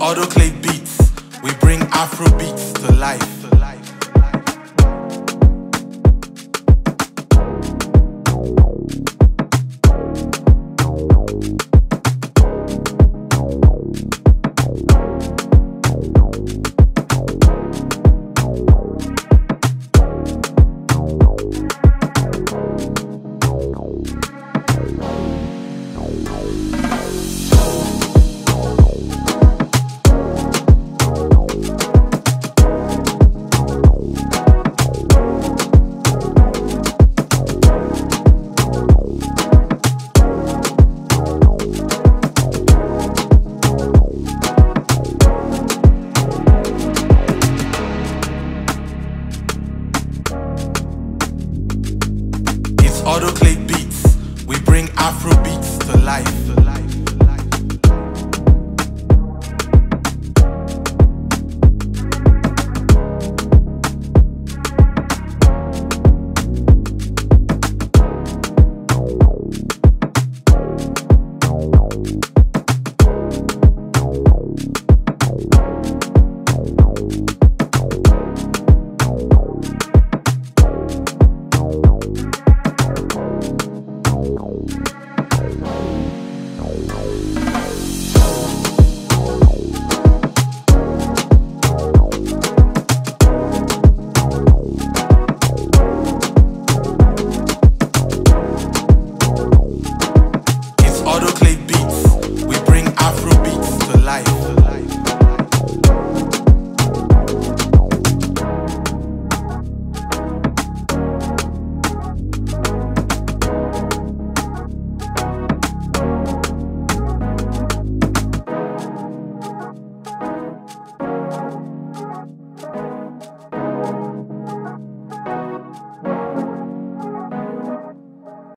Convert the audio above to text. AutoclaveBeats, we bring Afrobeats to life. AutoclaveBeats, we bring Afrobeats to life.